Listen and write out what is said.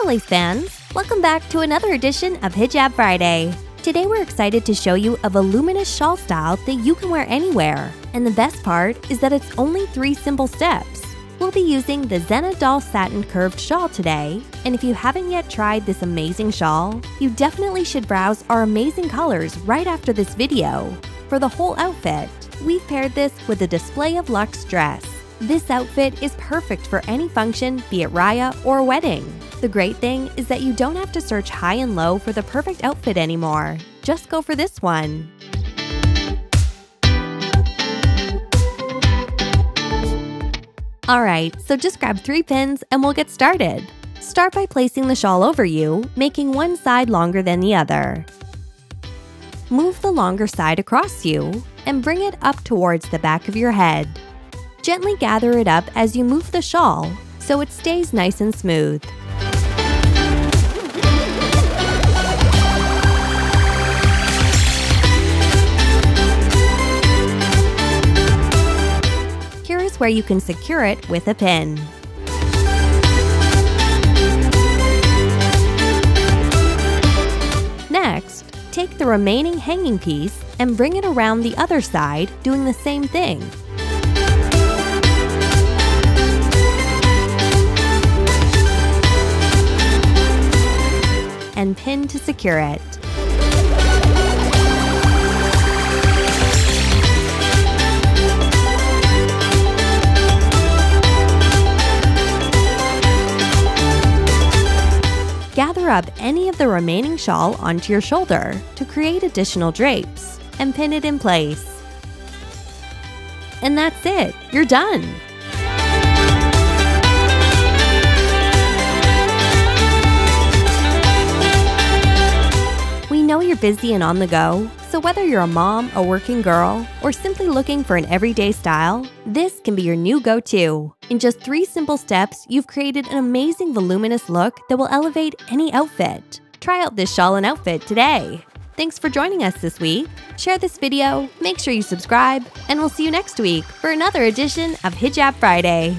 Lovely fans! Welcome back to another edition of Hijab Friday. Today we're excited to show you a voluminous shawl style that you can wear anywhere. And the best part is that it's only 3 simple steps. We'll be using the Zehna Dull Satin Curved Shawl today, and if you haven't yet tried this amazing shawl, you definitely should browse our amazing colors right after this video. For the whole outfit, we've paired this with a Display of Luxe dress. This outfit is perfect for any function, be it Raya or a wedding. The great thing is that you don't have to search high and low for the perfect outfit anymore. Just go for this one. Alright, so just grab 3 pins and we'll get started. Start by placing the shawl over you, making one side longer than the other. Move the longer side across you and bring it up towards the back of your head. Gently gather it up as you move the shawl so it stays nice and smooth. Here is where you can secure it with a pin. Next, take the remaining hanging piece and bring it around the other side, doing the same thing. And pin to secure it. Gather up any of the remaining shawl onto your shoulder to create additional drapes and pin it in place. And that's it, you're done! We know you're busy and on the go, so whether you're a mom, a working girl, or simply looking for an everyday style, this can be your new go-to. In just 3 simple steps, you've created an amazing voluminous look that will elevate any outfit. Try out this shawl and outfit today! Thanks for joining us this week. Share this video, make sure you subscribe, and we'll see you next week for another edition of Hijab Friday.